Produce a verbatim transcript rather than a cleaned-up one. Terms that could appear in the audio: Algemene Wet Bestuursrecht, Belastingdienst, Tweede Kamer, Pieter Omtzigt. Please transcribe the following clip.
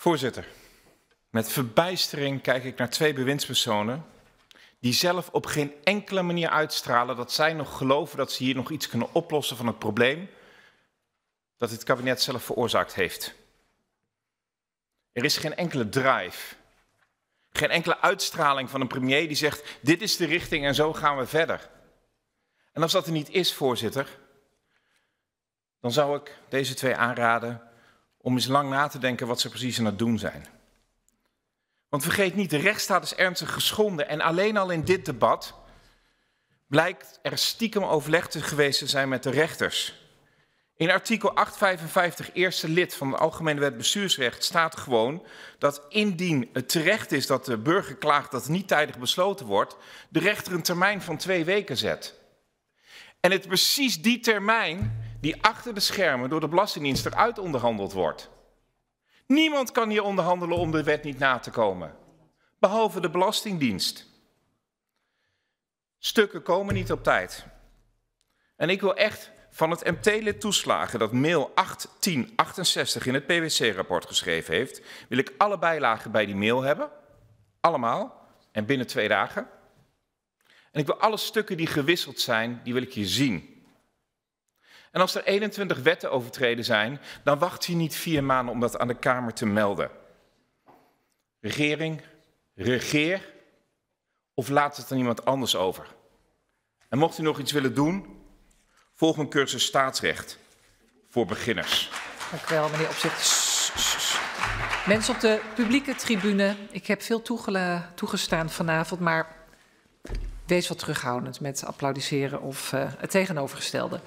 Voorzitter, met verbijstering kijk ik naar twee bewindspersonen die zelf op geen enkele manier uitstralen dat zij nog geloven dat ze hier nog iets kunnen oplossen van het probleem dat dit kabinet zelf veroorzaakt heeft. Er is geen enkele drive, geen enkele uitstraling van een premier die zegt: dit is de richting en zo gaan we verder. En als dat er niet is, voorzitter, dan zou ik deze twee aanraden om eens lang na te denken wat ze precies aan het doen zijn. Want vergeet niet, de rechtsstaat is ernstig geschonden en alleen al in dit debat blijkt er stiekem overleg geweest te zijn met de rechters. In artikel achthonderdvijfenvijftig, eerste lid van de Algemene Wet Bestuursrecht, staat gewoon dat indien het terecht is dat de burger klaagt dat het niet tijdig besloten wordt, de rechter een termijn van twee weken zet. En het is precies die termijn die achter de schermen door de Belastingdienst eruit onderhandeld wordt. Niemand kan hier onderhandelen om de wet niet na te komen, behalve de Belastingdienst. Stukken komen niet op tijd. En ik wil echt van het M T-lid toeslagen dat mail acht tien achtenzestig in het P W C-rapport geschreven heeft, wil ik alle bijlagen bij die mail hebben. Allemaal. En binnen twee dagen. En ik wil alle stukken die gewisseld zijn, die wil ik hier zien. En als er eenentwintig wetten overtreden zijn, dan wacht je niet vier maanden om dat aan de Kamer te melden. Regering, regeer, of laat het aan iemand anders over. En mocht u nog iets willen doen, volg mijn cursus staatsrecht voor beginners. Dank u wel, meneer Omtzigt. Mensen op de publieke tribune, ik heb veel toegestaan vanavond, maar wees wat terughoudend met applaudisseren of uh, het tegenovergestelde.